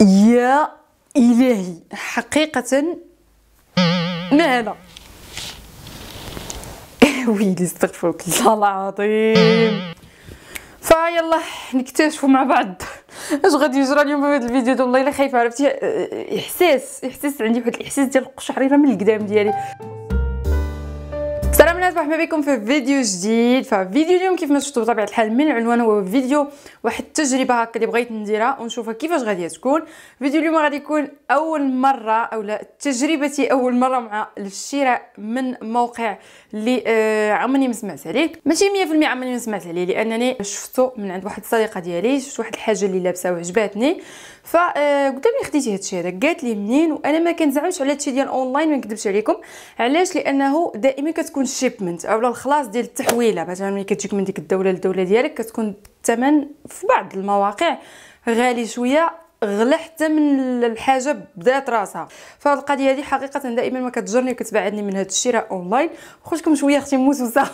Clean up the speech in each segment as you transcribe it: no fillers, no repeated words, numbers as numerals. يا إلهي حقيقة ما هذا؟ ويلي استغفرك الله العظيم. فيلا نكتشفوا مع بعض اش غادي يجرى اليوم في هذا الفيديو. والله الا خايفه، عرفتي احساس عندي، واحد الاحساس ديال القشعريره من القدام ديالي. السلام الناس، مرحبا بكم في فيديو جديد. ففيديو اليوم كيف ما شفتوا بطبيعه الحال من العنوان هو فيديو واحد التجربه هكا اللي بغيت نديرها ونشوفها كيفاش غادي تكون. فيديو اليوم غادي يكون اول مره اولا تجربتي اول مره مع الشراء من موقع اللي عمرني ما سمعت عليه، ماشي 100% عمرني ما سمعت عليه، لانني شفتو من عند واحد الصديقه ديالي، شفت واحد الحاجه اللي لابسه وعجباتني، فقلت لي خديتي هادشي هذا. قالت لي منين؟ وانا ما كنزعمش على هادشي ديال اونلاين، ما نكذبش عليكم. علاش؟ لانه دائما كتكون شيبمنت اولا الخلاص ديال التحويله، مثلا ملي كتجيك من ديك الدوله للدوله ديالك كتكون الثمن في بعض المواقع غالي شويه، غلا حتى من الحاجه بدات راسها. فهاد القضيه هذه حقيقه دائما ما كتجرني وكتبعدني من هاد الشراء اونلاين. خوتكم شويه اختي موسوسه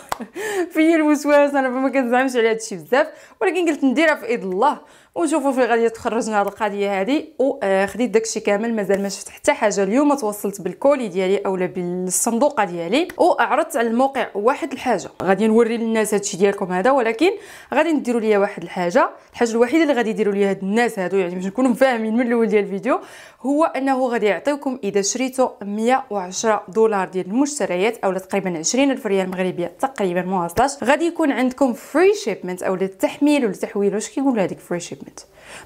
فيا الوسواس، انا ما كنزعمش على هادشي بزاف، ولكن قلت نديرها في يد الله ونشوفوا فين غادي تخرجنا هاد القضيه هذه. وخديت داكشي كامل، مازال ما شفت حتى حاجه. اليوم توصلت بالكولي ديالي اولا بالصندوقه ديالي، وعرضت على الموقع واحد الحاجه غادي نوري للناس هادشي ديالكم هذا، ولكن غادي نديروا ليا واحد الحاجه الوحيده اللي غادي يديروا ليا هاد الناس هادو، يعني باش نكونوا فاهمين من الاول ديال الفيديو، هو انه غادي يعطيوكم اذا شريتوا 110 دولار ديال المشتريات اولا تقريبا 20000 ريال مغربيه تقريبا ما وصلتش، غادي يكون عندكم فري شيبمنت اولا التحميل ولا التحويل، واش كيقولوا هذيك فري شيبمنت؟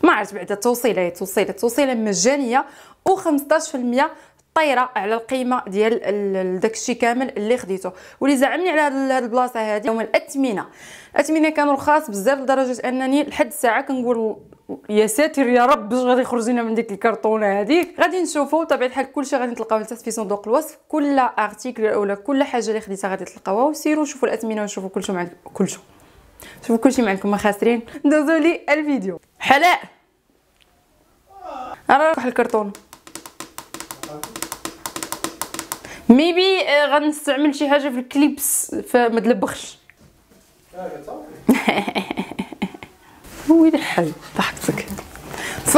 ما عرفت بعدا. توصيله مجانيه و 15% طايره على القيمه ديال داكشي كامل اللي خديته. واللي زعمني على هاد البلاصه هذه هما الاثمنه كانوا رخاص بزاف، لدرجه انني لحد الساعه كنقول يا ساتر يا رب باش غادي يخرج لنا من ديك الكرتونه هذيك. غادي نشوفوا طبيعه الحال كلشي غادي تلقاوه لتحت في صندوق الوصف، كل ارتيكل اولا كل حاجه اللي خديتها غادي تلقاوها. وسيروا شوفوا الاثمنه وشوفوا كلشي معكم، شوفوا كلشي معكم ما خاسرين. ندوزوا لي الفيديو. حلاء راه واحد الكرتون ميبي غنستعمل شي حاجه في الكليبس، فما تلبخش. وي الحل ضحكتك. ف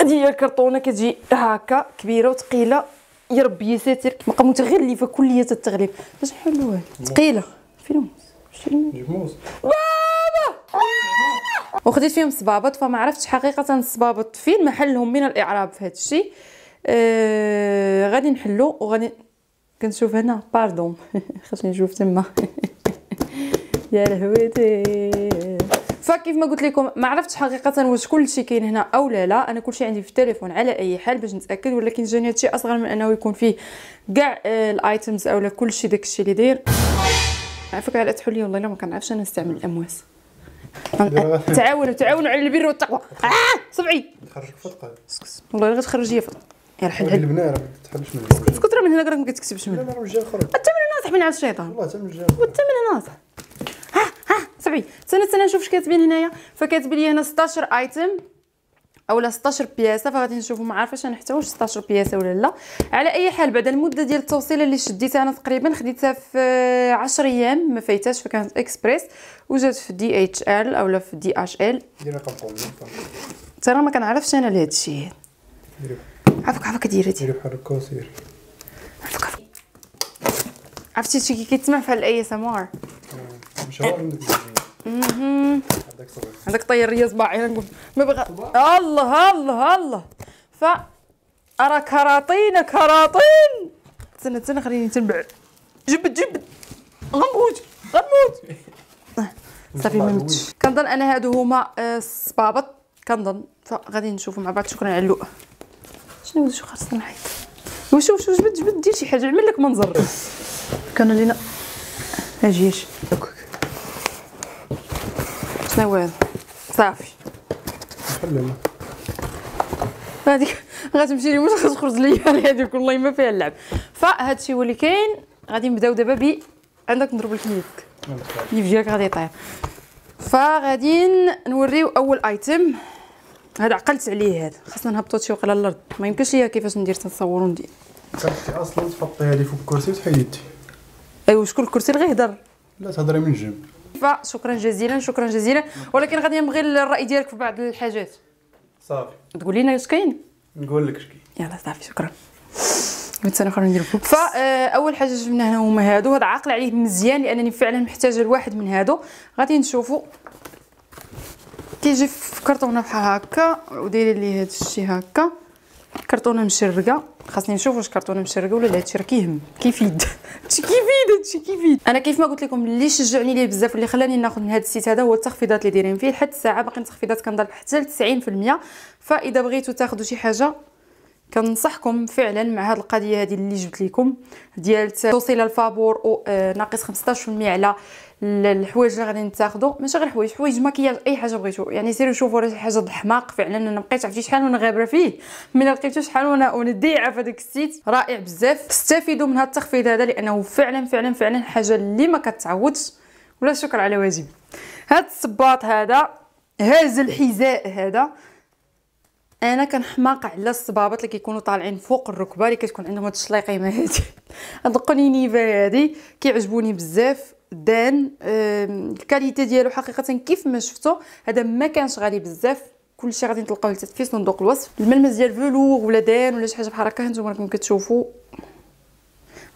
هذه هي الكرتونه كتجي هكا كبيره وثقيله، يا ربي يا ساتر بقا متغلفه كليه التغليف. باش نحلوها ثقيله فين الموز بابا، وخديت فيهم الصبابط، فما عرفتش حقيقه الصبابط فين محلهم من الاعراب في هذا الشيء. غادي نحلو وغادي كنشوف هنا. باردون خاصني نشوف تما. يا لهويتي. فكيف ما قلت لكم ما عرفتش حقيقه واش كلشي كاين هنا او لا لا، انا كلشي عندي في التليفون على اي حال باش نتاكد، ولكن جاني هادشي اصغر من انه يكون فيه كاع الايتمز اولا كلشي داكشي اللي داير. عافاك على تحولي، والله الا ما كنعرفش انا نستعمل الامواس. تعاونوا على البر والتقوى. صبعي خرجك فتقه، والله غير تخرجيه فتقه. يا الحل البنات راه ما تتحبش منها، اسكت راه من هناك راك ما كتكتبش منها. لا رجع خرج الثمن ناصح من عند الشيطان، والله الثمن جا والثمن ناصح. صبعي سنة نشوف اش كاتبين هنايا. فكاتب لي هنا 16 ايتم اولا 16 بياسه، فغادي نشوفوا ما عارفاش انا حتى واش 16 بياسه ولا لا. على اي حال بعد المده ديال التوصيله اللي شديتها انا تقريبا خديتها في 10 ايام ما فايتاش، فكانت اكسبريس وجات في دي اتش ال اولا في دي اش ال. دير رقم طومين ترى ما كنعرفش انا لهاد الشيء. عافاك ديري حرك وسير. عرفتي شي كيتسمع في الاي اس ام ار هذاك طير ليا صباعي، نقول ما بغا. الله الله الله. ف ارا كراطين. استنى خليني تنبع. جبد غنموت صافي ما متش. كنظن انا هادو هما الصبابط كنظن، فغادي نشوفوا مع بعض. شكرا على اللؤ. شنو خاصنا نحيد؟ شوف جبد دير شي حاجه، عمل لك منظر. كان لينا اجيش نوال صافي. هادي غتمشي لي واش غتخرج ليا هذيك، والله ما فيها اللعب. فهادشي هو اللي كاين. غادي نبداو دابا ب عندك نضرب لك يدك ديالك غادي يطير. فغادي نوريو اول ايتم. هذا عقلت عليه، هذا خاصنا نهبطو شي وقيله للارض، ما يمكنش ليا كيفاش ندير تنصور وندير. كنتي اصلا تحطيها لي فوق الكرسي وتحيدتي. ايوا شكون الكرسي اللي غيهضر؟ لا تهضري من الجنب. شكرا جزيلا، ولكن غادي نبغي الراي ديالك في بعض الحاجات صافي. تقول لنا اش كاين نقول لك شكي. يلا صافي شكرا. متسنة اخرى نديركم. فاول حاجه جبنا هنا هما هادو، هذا عاقل عليه مزيان لانني فعلا محتاجه لواحد من هادو. غادي نشوفوا كيجي في كرتونه بحال هكا، ودايره ليه هذا الشيء هكا، كرتونه مشرقه. خاصني نشوف واش كرتونه مشرقه ولا لا. هادشي راه كيهم، كيفيد هادشي كيفيد هادشي كيفيد. انا كيف ما قلت لكم اللي شجعني ليه بزاف واللي خلاني ناخذ من هذا السيت هذا هو التخفيضات اللي دايرين فيه. لحد الساعه باقي التخفيضات كنضل حتى ل 90%، فاذا بغيتوا تاخذوا شي حاجه كننصحكم فعلا مع هاد القضيه هذه اللي جبت لكم ديال توصيل الفابور او ناقص 15% على الحوايج اللي غادي تاخذوا. ماشي غير حوايج مكياج، اي حاجه بغيتو. يعني سيروا شوفوا راه شي حاجه الحماق فعلا. انا بقيت عرفتي شحال وانا غابره فيه، ملي لقيتو شحال وانا ضيعه في هذاك السيت. رائع بزاف، استفيدوا من هاد التخفيض هذا لانه فعلا فعلا فعلا حاجه اللي ما كتعوضش ولا شكر على واجب. هاد الصباط هذا هاز الحذاء هذا، انا كنحماق على الصبابط اللي كيكونوا طالعين فوق الركبه اللي كتكون عندهم هاد الشليقيمه هادي. هاد القنينيفه هادي كيعجبوني بزاف، دان الكاليتي ديالو حقيقه كيف ما شفتو هذا ما كانش غالي بزاف. كلشي غادي تلقاوه في صندوق الوصف. الملمس ديال فلور ولا دان ولا شي حاجه بحال هكا، هانتوما راكم كتشوفوا.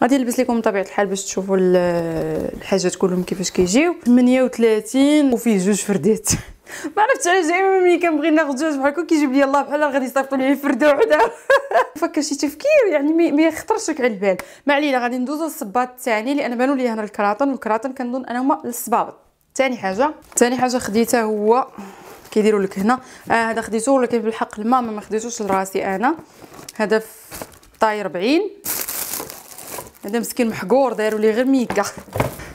غادي نلبس لكم بطبيعه الحال باش تشوفوا الحاجات كلهم كيفاش كيجيو. 38 وفيه جوج فردات. ما عرفتش علاش دائما ملي كنبغي ناخذ جوج بحال هكا كيجيب لي الله بحال غادي يصيفطوا لي فرده وحده. فكر شي تفكير يعني ما يخطرش لك على البال. ما علينا، غادي ندوزو للصباط الثاني لان بانوا لي هنا الكراطن، والكراطن كنظن انا هما الصبابط. ثاني حاجه خديتها هو كيديروا لك هنا. هذا خديته ولكن بالحق الماما ما خديتوش لراسي انا. هذا في طاي 40، هذا مسكين محقور داروا لي غير ميكا.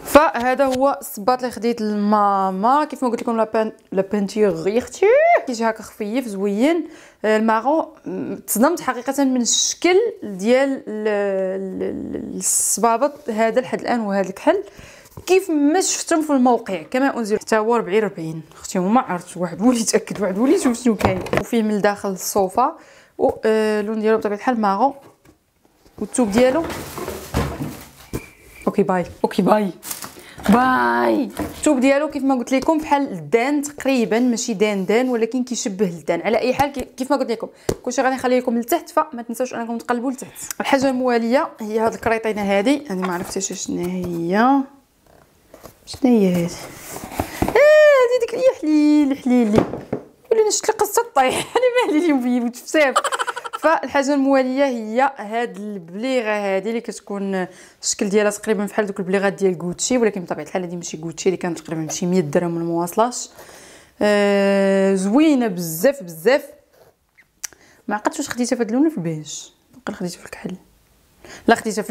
فهذا هو الصباط اللي خديت لماما. كيف ما قلت لكم لابانتيغ اختي كيجي هكا خفيف زوين. الماغون تصدمت حقيقه من الشكل ديال الصبابط هذا لحد الان وهذا الكحل كيف ما شفتم في الموقع كما انزل. حتى هو 40 اختي هما عرفت واحد ولي تاكد واحد ولي شوف شنو كاين. وفيه من الداخل الصوفه واللون ديالو بطبيعه الحال ماغون، والثوب ديالو اوكي باي. الثوب ديالو كيف ما قلت لكم بحال الدان تقريبا، ماشي دان ولكن كيشبه الدان. على اي حال كيف ما قلت لكم كلشي غادي نخلي لكم لتحت، فما تنساوش انكم تقلبوا لتحت. الحاجه المواليه هي هاد الكريطينه هذه. انا ما عرفتش شنو هي هذه. هذه ديك يا حليلي ولا شفت القصه طيح. انا مالي اليوم بزاف. فالحاجه المواليه هي هاد البليغه هذه اللي كتكون الشكل ديالها تقريبا بحال دوك البليغات ديال غوتشي، ولكن بطبيعه الحال هذه ماشي غوتشي اللي كانت تقريبا شي 100 درهم ولا مواصلاش. زوينه بزاف. ما عقلتش واش خديتها في هاد اللون ولا في البيج. خديتها في الكحل. لا خديتها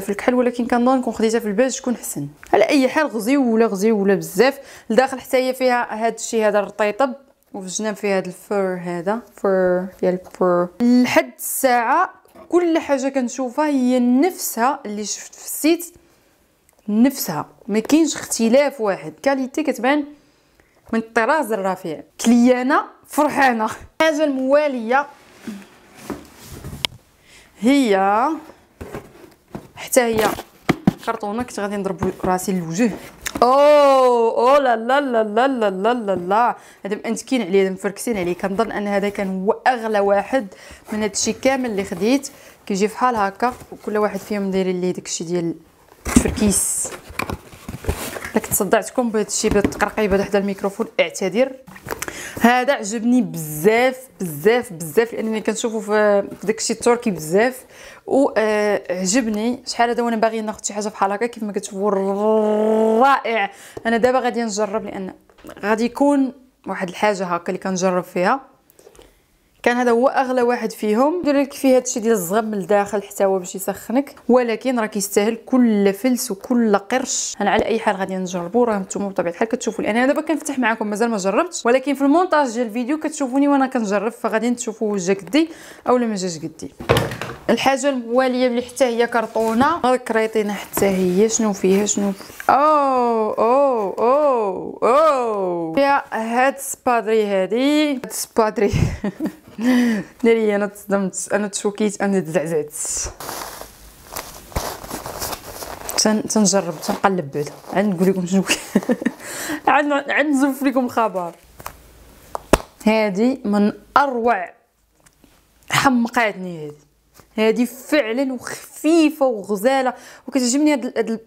في الكحل ولكن كنظن كون خديتها في البيج تكون احسن. على اي حال غزيوله بزاف. لداخل حتى هي فيها هاد الشيء هذا الرطيطب، وفي الجناب فيها هذا الفور، هذا فور ديال البور. لحد الساعه كل حاجه كنشوفها هي نفسها اللي شفت في السيت، نفسها ما كاينش اختلاف واحد. كاليتي كتبان من الطراز الرفيع. كليانه فرحانه. الحاجه المواليه هي حتى هي كرتونه. كنت غادي نضرب راسي للوجه. او لا لا لا لا لا لا لا، هذا مأنتكين عليه، هذا مفركسين عليه. كنظن ان هذا كان هو اغلى واحد من هادشي كامل اللي خديت. كيجي فحال هكا وكل واحد فيهم دايرين ليه داكشي ديال التفركيس. الا كنت صدعتكم بهادشي بهاد التقرقيبه حدا الميكروفون اعتذر. هذا عجبني بزاف لانني كنشوفو في داكشي التركي بزاف، وعجبني شحال هذا وانا باغي ناخذ شي حاجه بحال هكا كيف ما كتشوفوا. رائع. انا دابا غادي نجرب لان غادي يكون واحد الحاجه هكا اللي كنجرب فيها. كان هذا هو اغلى واحد فيهم. دير لك فيه هادشي ديال الزغب من الداخل حتى هو باش يسخنك، ولكن راه كيستاهل كل فلس وكل قرش. انا على اي حال غادي نجربو. راه نتوما بطبيعه الحال كتشوفوا لان انا دابا كنفتح معكم مازال ما جربتش، ولكن في المونتاج ديال الفيديو كتشوفوني وانا كنجرب، فغادي تشوفوا وجه قدي اولا ما جاش قدي. الحاجه المواليه اللي حتى هي كرتونه، هاد الكريطينه حتى هي شنو فيها او فيها هاد السبادري هادي. هاد السبادري ناري. انا تصدمت، انا تشوكيت، انا تزعزعت. تنجرب تنقلب بعدا عاد نقول لكم شنو عاد نزف لكم الخبر. هادي من اروع حمقاتني هذه، هذه فعلا وخفيفه وغزاله وكتعجبني. هاد البيو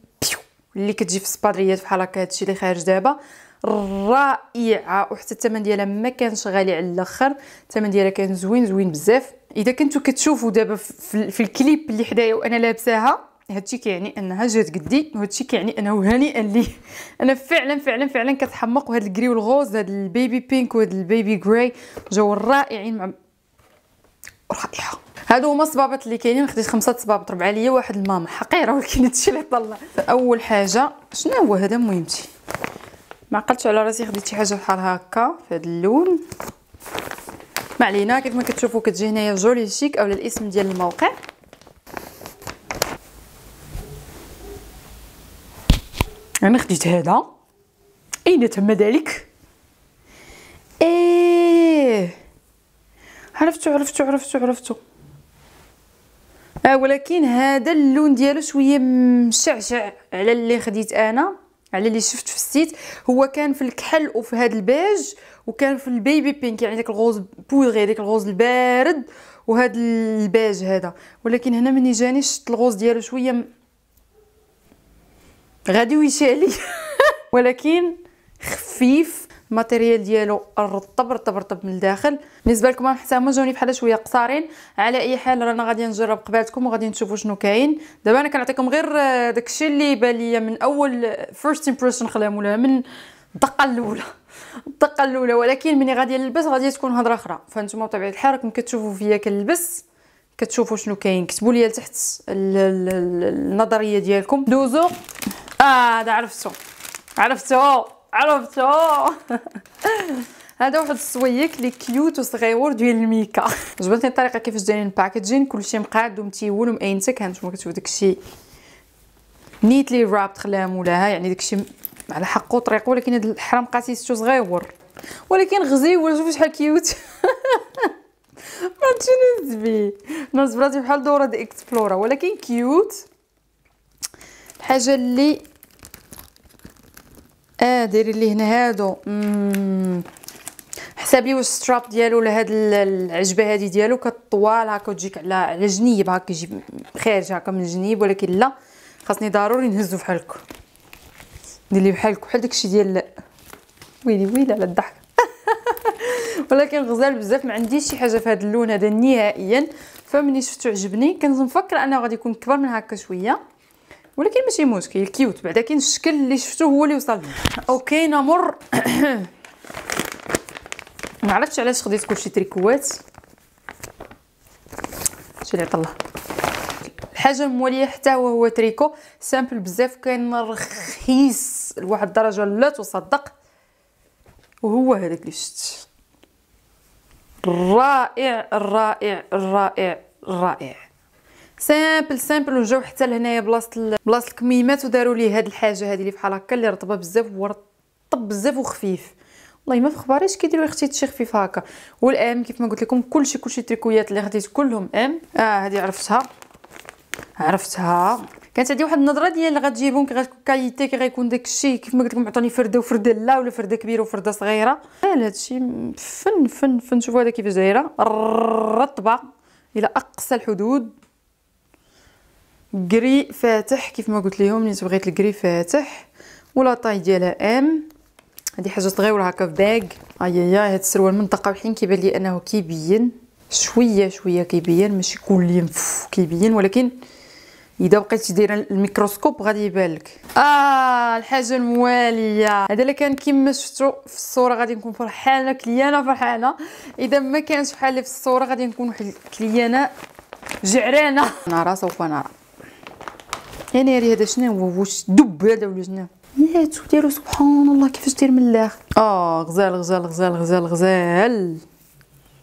اللي كتجي في السبادريات بحال هكا، هادشي اللي خارج دابا رائعه، وحتى الثمن ديالها ما كانش غالي على الاخر، الثمن ديالها كان زوين زوين بزاف. اذا كنتو كتشوفوا دابا في الكليب اللي حدايا وانا لابساها، هادشي كيعني انها جات قدي، وهادشي كيعني انه هنيئا لي انا فعلا فعلا فعلا كتحمق. وهاد الكري والغوز، هاد البيبي بينك وهاد البيبي غراي جاو رائعين مع رائعه. هادو هما الصبابط اللي كاينين، خديت 5 صبابط، 4 ليا واحد الماما حقيره، ولكن هادشي اللي طلع. اول حاجه شنو هو هذا؟ مهمتي ما عقلتش على راسي، خديت شي حاجه بحال هكا في هاد اللون. ما علينا، كيف ما كتشوفوا كتجي هنايا جولي شيك اولا الاسم ديال الموقع. انا خديت هذا، اين تم ذلك؟ ايه عرفتو، ولكن هذا اللون ديالو شويه مشعشع على اللي خديت انا، على اللي شفت في السيت. هو كان في الكحل وفي هذا البيج، وكان في البيبي بينك يعني داك الغوز بودغي، داك الغوز البارد، وهذا البيج هذا. ولكن هنا مني جاني شفت الغوز ديالو شويه غادي ويشي علي ولكن خفيف، الماتيريال ديالو رطب من الداخل. بالنسبه لكم انا حتى هما جاوني بحال شويه قصارين، على اي حال رانا غادي نجرب قبعتكم وغادي نشوفوا شنو كاين. دابا انا كنعطيكم غير داكشي اللي بان ليا من اول فيرست امبريشن، خليها من الدقه الاولى، ولكن ملي غادي نلبس غادي تكون هضره اخرى. فانتوما بطبيعه الحال راكم كتشوفوا فيا كنلبس، كتشوفوا شنو كاين. كتبوا لي لتحت النظريه ديالكم. دوزو هذا عرفتو هذا واحد السويك لي كيوت وصغيور ديال الميكا عجبتني الطريقه كيفاش دايرين الباكجين، كلشي مقاد ومتيول وماينتك. ها نتوما كتشوفوا داكشي نيتلي رابط، خلاها مولاها يعني داكشي على حقه وطريقه. ولكن هذا الحرام قاسيستو صغيور ولكن غزيور، شوفوا شحال كيوت ماشي نسبي ناس براتي بحال دوره د اكسبلورا، ولكن كيوت. الحاجه اللي دايرين ليه هنا هادو، حسابي واش ستراب ديالو ولا هاد العجبه هادي ديالو كطوال هكا وتجيك على جنيب، هكا يجي خارج هكا من الجنيب. ولكن لا، خاصني ضروري نهزو بحال هكا، ندير ليه بحال هكا، بحال داكشي ديال ويلي على الضحك ولكن غزال بزاف. ما عنديش شي حاجه في هاد اللون هذا نهائيا، فمني شفتو عجبني. كنت مفكره انه غادي يكون كبر من هكا شويه، ولكن ماشي مشكل، كيوت. بعدا كاين الشكل اللي شفتو هو اللي وصلني. اوكي نمر ما عرفتش علاش خديت كلشي تريكوات، شي اللي طلع الحاجه المواليه حتى هو تريكو سامبل بزاف، كان رخيص لواحد الدرجه لا تصدق. وهو هذاك اللي شفت، رائع رائع رائع رائع، سامبل وجاو حتى لهنايا بلاصه الكميمات، وداروا ليه هاد الحاجه هادي اللي بحال هكا اللي رطبه بزاف ورطب بزاف وخفيف. والله ما في خباريش كيديروا اختي هادشي خفيف هكا. والام كيف ما قلت لكم كلشي تريكويات اللي خديت كلهم ام. هادي عرفتها، كانت عندي واحد النظره ديال غتجيبهم كاليتي كي غيكون داكشي. كيف ما قلت لكم عطوني فرده وفرده لا، ولا فرده كبيره وفرده صغيره. هادشي فن فن فن. شوفوا هذا كيفاش دايره، رطبه الى اقصى الحدود، كري فاتح كيف ما قلت لهم، نيت بغيت الكري فاتح. ولا طاي ديالها ام، هذه حاجه صغيره هكا في باغ. هاد السروال منطقه وحين كيبان لي انه كيبين شويه كيبين، ماشي كل يوم كيبين، ولكن اذا بقيتي دايره الميكروسكوب غادي يبان لك. الحاجه المواليه هذا اللي كان كيما شفتوا في الصوره غادي نكون فرحانه كليانه فرحانه، اذا ما كانش بحال في الصوره غادي نكون واحد كليانه جعرانه. نارا سوف نرى يعني راه هذا شنو هو، واش دب هذا ولا شنو؟ ياتو ديالو سبحان الله كيفاش داير من الاخر. غزال غزال غزال غزال غزال.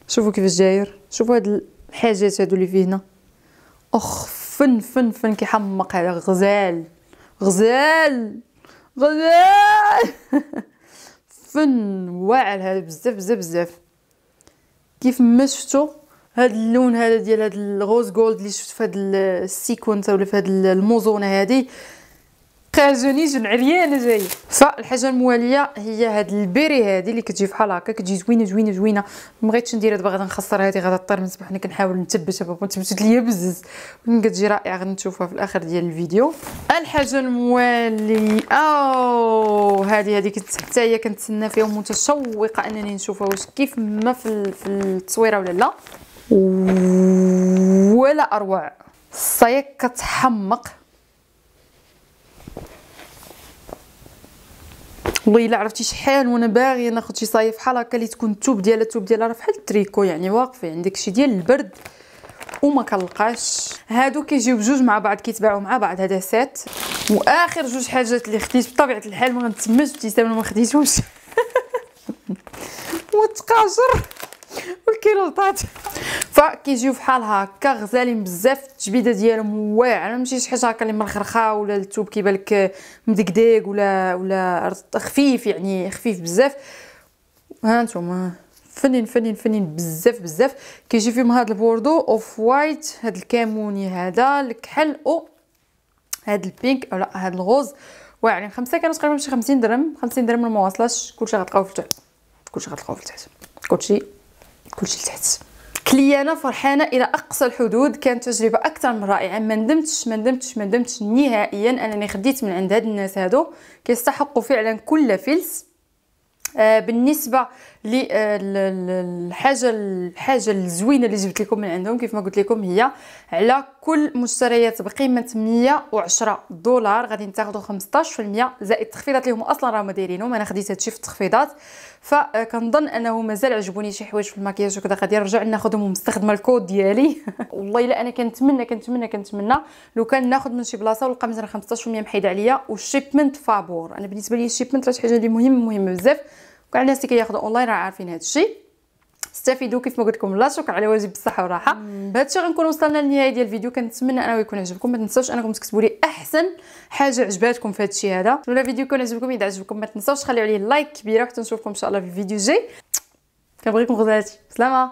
شوفوا كيفاش داير، شوفوا هاد الحاجات هادو اللي فيه هنا، فن فن فن كيحمق. هذا غزال غزال غزال فن واعر هذا بزاف بزاف بزاف. كيف ما شفتو هاد اللون هذا ديال هاد الغوز جولد اللي شفت في هاد السيكونس ولا في هاد الموزونه هادي كازوني جن عريانه جايه. فالحاجه المواليه هي هاد البيري هادي اللي كتجي بحال هكا، كتجي زوينه زوينه زوينه. مبغيتش نديرها دابا، غادي نخسر هادي، غادي طير من الصباح. حنا كنحاول نثبتها، بابا تثبتت ليا بزز، ملي كتجي رائعه غادي نشوفها في الاخر ديال الفيديو. الحاجه المواليه او هادي كنت حتى هي كنتسنى فيها، متشوقه انني نشوفها واش كيف ما في التصويره ولا لا. ولا اروع الصيك كتحمق والله الا عرفتي شحال وانا باغيه ناخذ شي صايف بحال هكا اللي تكون التوب ديالها راه بحال التريكو، يعني واقفه عندك شي ديال البرد وما كنلقاش. هادو كيجيو بجوج مع بعض، كيتباعوا مع بعض، هذا سات. واخر جوج حاجات اللي خديت بطبيعه الحال ما غنتسماش ابتسام، ما خديتهمش وتقاجر والكيلوطات. فكيجيو بحال هكا غزالين بزاف، التجبيده ديالهم واعره، ماشي شي حاجه هكا اللي مرخرخه ولا الثوب كيبان لك مدقدق ولا خفيف، يعني خفيف بزاف. ها نتوما فنين بزاف. كيجي فيهم هذا البوردو، اوف وايت، هذا الكاموني، هذا الكحل، او هذا البينك ولا هذا الغوز. واعرين 5 كانوا تقريبا شي 50 درهم ما واصلاش. كلشي غتلقاو في التحت، كلشي لتحت. كليانه فرحانه الى اقصى الحدود، كانت تجربه اكثر من رائعه. ما ندمتش نهائيا انني خديت من عند هاد الناس. هادو كيستحقوا فعلا كل فلس. بالنسبه للحاجه الزوينه اللي جبت لكم من عندهم، كيف ما قلت لكم هي على كل مشتريات بقيمه $110 غادي تاخذوا 15% زائد التخفيضات اللي هما اصلا راهم دايرينهم. انا خديت هادشي في التخفيضات، فكنظن انه مازال عجبوني شي حوايج في المكياج وكذا، غادي نرجع ناخذهم ونستخدم الكود ديالي. والله الا انا كنتمنى لو كان ناخذ من شي بلاصه ولقى مثلا 15% محيد عليا والشيبمنت فابور. انا بالنسبه لي الشيبمنت راه شي حاجه اللي مهمه بزاف، وكاع الناس اللي كياخذوا اونلاين راه عارفين هذا الشيء. استفيدوا كيف ما قلت لكم. لا شكر على واجب، بالصحه والراحه. بهذا الشيء غنكون وصلنا للنهايه ديال الفيديو. كنتمنى انه يكون عجبكم. ما تنساوش انكم تكتبوا لي احسن حاجه عجباتكم في هذا الشيء هذا، ولا الفيديو يكون عجبكم. اذا عجبكم ما تنساوش خليوا عليه لايك كبيره، وحتى نشوفكم ان شاء الله في الفيديو الجاي. كنبغيكم غزالاتي، سلامه.